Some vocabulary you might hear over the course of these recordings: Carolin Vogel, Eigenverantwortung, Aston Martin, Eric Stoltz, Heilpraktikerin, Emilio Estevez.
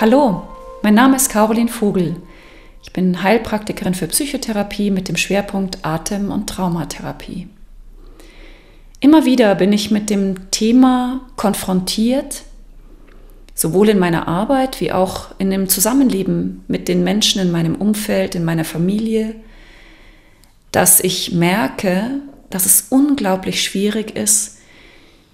Hallo, mein Name ist Carolin Vogel. Ich bin Heilpraktikerin für Psychotherapie mit dem Schwerpunkt Atem- und Traumatherapie. Immer wieder bin ich mit dem Thema konfrontiert, sowohl in meiner Arbeit wie auch in dem Zusammenleben mit den Menschen in meinem Umfeld, in meiner Familie, dass ich merke, dass es unglaublich schwierig ist,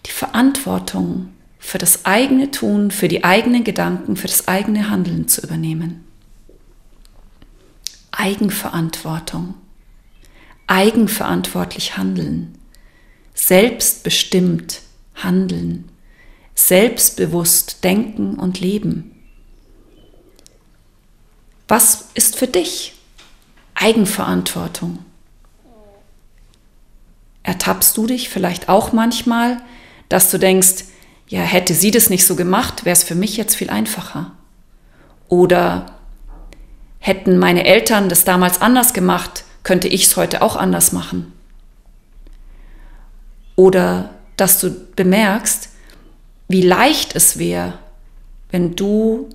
die Verantwortung für das eigene Tun, für die eigenen Gedanken, für das eigene Handeln zu übernehmen. Eigenverantwortung, eigenverantwortlich handeln, selbstbestimmt handeln, selbstbewusst denken und leben. Was ist für dich Eigenverantwortung? Ertappst du dich vielleicht auch manchmal, dass du denkst, ja, hätte sie das nicht so gemacht, wäre es für mich jetzt viel einfacher. Oder hätten meine Eltern das damals anders gemacht, könnte ich es heute auch anders machen. Oder dass du bemerkst, wie leicht es wäre, wenn du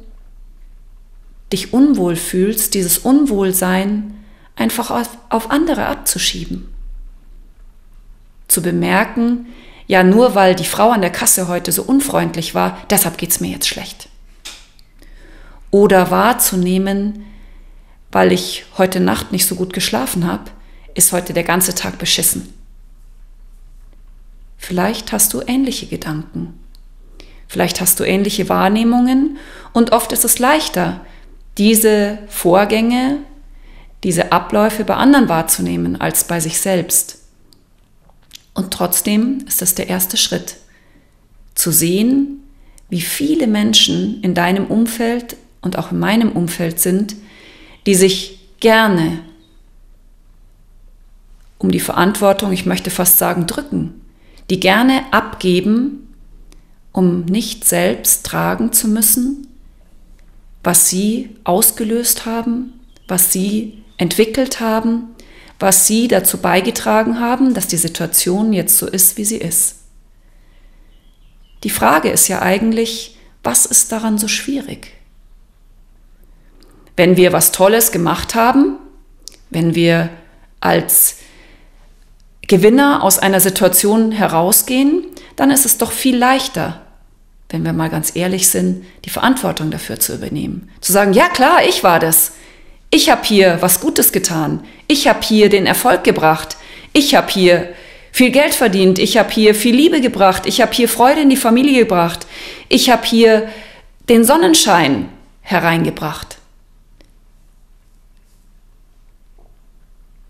dich unwohl fühlst, dieses Unwohlsein einfach auf andere abzuschieben. Zu bemerken, ja, nur weil die Frau an der Kasse heute so unfreundlich war, deshalb geht es mir jetzt schlecht. Oder wahrzunehmen, weil ich heute Nacht nicht so gut geschlafen habe, ist heute der ganze Tag beschissen. Vielleicht hast du ähnliche Gedanken. Vielleicht hast du ähnliche Wahrnehmungen und oft ist es leichter, diese Vorgänge, diese Abläufe bei anderen wahrzunehmen als bei sich selbst. Und trotzdem ist das der erste Schritt, zu sehen, wie viele Menschen in deinem Umfeld und auch in meinem Umfeld sind, die sich gerne um die Verantwortung, ich möchte fast sagen, drücken, die gerne abgeben, um nicht selbst tragen zu müssen, was sie ausgelöst haben, was sie entwickelt haben, was sie dazu beigetragen haben, dass die Situation jetzt so ist, wie sie ist. Die Frage ist ja eigentlich, was ist daran so schwierig? Wenn wir was Tolles gemacht haben, wenn wir als Gewinner aus einer Situation herausgehen, dann ist es doch viel leichter, wenn wir mal ganz ehrlich sind, die Verantwortung dafür zu übernehmen. Zu sagen, ja klar, ich war das. Ich habe hier was Gutes getan. Ich habe hier den Erfolg gebracht. Ich habe hier viel Geld verdient. Ich habe hier viel Liebe gebracht. Ich habe hier Freude in die Familie gebracht. Ich habe hier den Sonnenschein hereingebracht.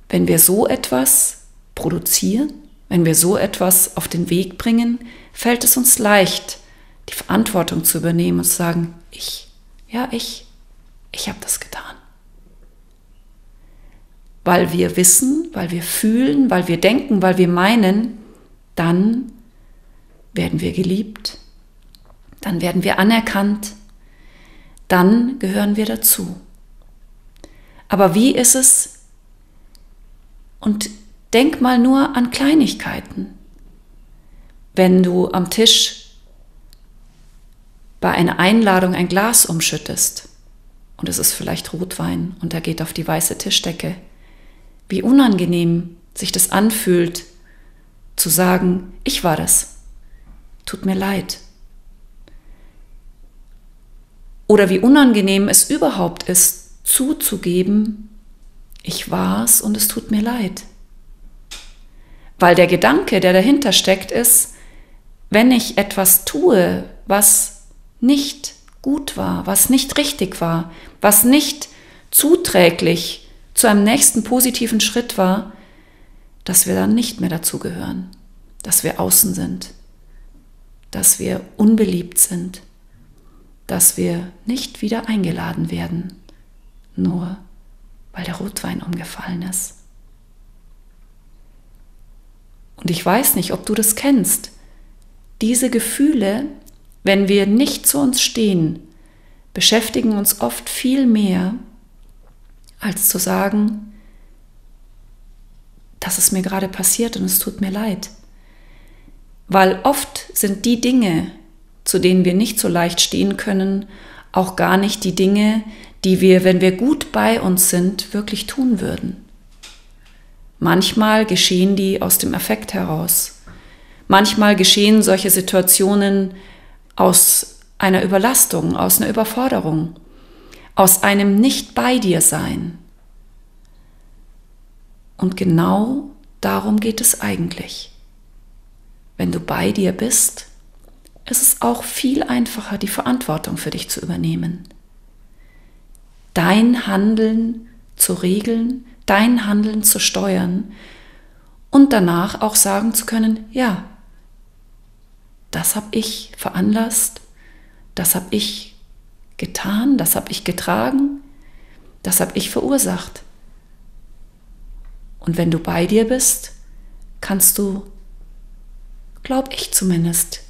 Wenn wir so etwas produzieren, wenn wir so etwas auf den Weg bringen, fällt es uns leicht, die Verantwortung zu übernehmen und zu sagen, ich habe das getan. Weil wir wissen, weil wir fühlen, weil wir denken, weil wir meinen, dann werden wir geliebt, dann werden wir anerkannt, dann gehören wir dazu. Aber wie ist es? Und denk mal nur an Kleinigkeiten. Wenn du am Tisch bei einer Einladung ein Glas umschüttest und es ist vielleicht Rotwein und er geht auf die weiße Tischdecke, wie unangenehm sich das anfühlt, zu sagen, ich war das, tut mir leid. Oder wie unangenehm es überhaupt ist, zuzugeben, ich war's und es tut mir leid. Weil der Gedanke, der dahinter steckt, ist, wenn ich etwas tue, was nicht gut war, was nicht richtig war, was nicht zuträglich zu einem nächsten positiven Schritt war, dass wir dann nicht mehr dazugehören, dass wir außen sind, dass wir unbeliebt sind, dass wir nicht wieder eingeladen werden, nur weil der Rotwein umgefallen ist. Und ich weiß nicht, ob du das kennst. Diese Gefühle, wenn wir nicht zu uns stehen, beschäftigen uns oft viel mehr, als zu sagen, das ist mir gerade passiert und es tut mir leid. Weil oft sind die Dinge, zu denen wir nicht so leicht stehen können, auch gar nicht die Dinge, die wir, wenn wir gut bei uns sind, wirklich tun würden. Manchmal geschehen die aus dem Affekt heraus. Manchmal geschehen solche Situationen aus einer Überlastung, aus einer Überforderung, aus einem Nicht-bei-dir-Sein. Und genau darum geht es eigentlich. Wenn du bei dir bist, ist es auch viel einfacher, die Verantwortung für dich zu übernehmen. Dein Handeln zu regeln, dein Handeln zu steuern und danach auch sagen zu können, ja, das habe ich veranlasst, das habe ich getan, das habe ich getragen, das habe ich verursacht. Und wenn du bei dir bist, kannst du, glaube ich zumindest,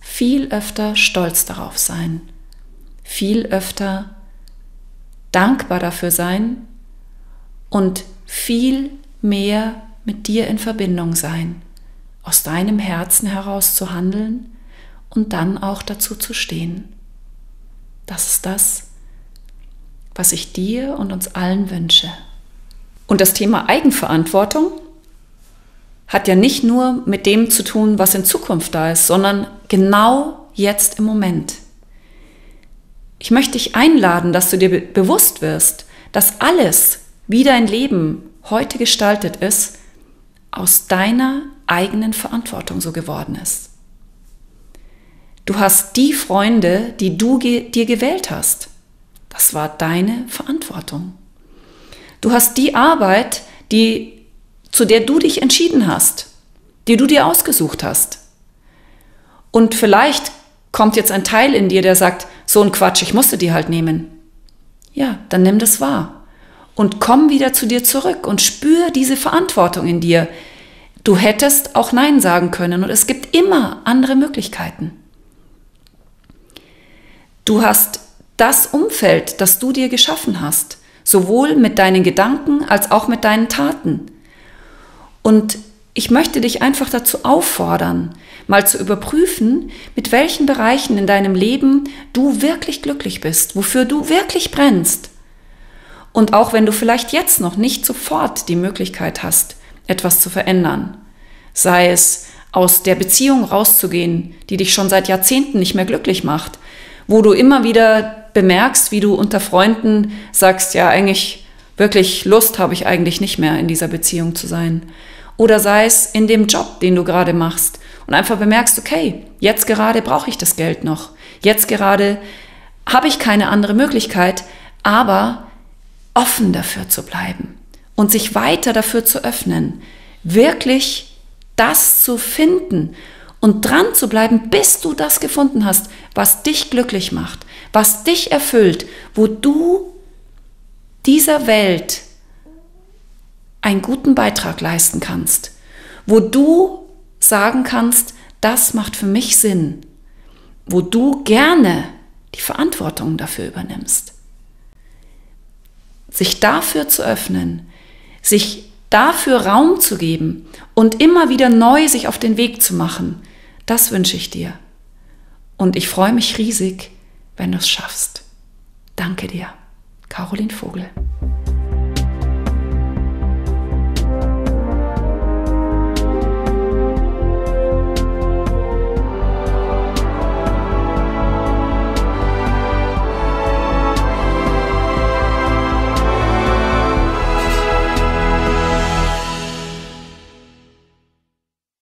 viel öfter stolz darauf sein, viel öfter dankbar dafür sein und viel mehr mit dir in Verbindung sein, aus deinem Herzen heraus zu handeln und dann auch dazu zu stehen. Das ist das, was ich dir und uns allen wünsche. Und das Thema Eigenverantwortung hat ja nicht nur mit dem zu tun, was in Zukunft da ist, sondern genau jetzt im Moment. Ich möchte dich einladen, dass du dir bewusst wirst, dass alles, wie dein Leben heute gestaltet ist, aus deiner eigenen Verantwortung so geworden ist. Du hast die Freunde, die du dir gewählt hast. Das war deine Verantwortung. Du hast die Arbeit, zu der du dich entschieden hast, die du dir ausgesucht hast. Und vielleicht kommt jetzt ein Teil in dir, der sagt, so ein Quatsch, ich musste die halt nehmen. Ja, dann nimm das wahr und komm wieder zu dir zurück und spür diese Verantwortung in dir. Du hättest auch Nein sagen können und es gibt immer andere Möglichkeiten. Du hast das Umfeld, das du dir geschaffen hast, sowohl mit deinen Gedanken als auch mit deinen Taten. Und ich möchte dich einfach dazu auffordern, mal zu überprüfen, mit welchen Bereichen in deinem Leben du wirklich glücklich bist, wofür du wirklich brennst. Und auch wenn du vielleicht jetzt noch nicht sofort die Möglichkeit hast, etwas zu verändern, sei es aus der Beziehung rauszugehen, die dich schon seit Jahrzehnten nicht mehr glücklich macht, wo du immer wieder bemerkst, wie du unter Freunden sagst, ja eigentlich wirklich Lust habe ich eigentlich nicht mehr in dieser Beziehung zu sein. Oder sei es in dem Job, den du gerade machst und einfach bemerkst, okay, jetzt gerade brauche ich das Geld noch. Jetzt gerade habe ich keine andere Möglichkeit, aber offen dafür zu bleiben und sich weiter dafür zu öffnen, wirklich das zu finden und dran zu bleiben, bis du das gefunden hast, was dich glücklich macht, was dich erfüllt, wo du dieser Welt einen guten Beitrag leisten kannst, wo du sagen kannst, das macht für mich Sinn, wo du gerne die Verantwortung dafür übernimmst. Sich dafür zu öffnen, sich dafür Raum zu geben und immer wieder neu sich auf den Weg zu machen, das wünsche ich dir. Und ich freue mich riesig, wenn du es schaffst. Danke dir, Carolin Vogel.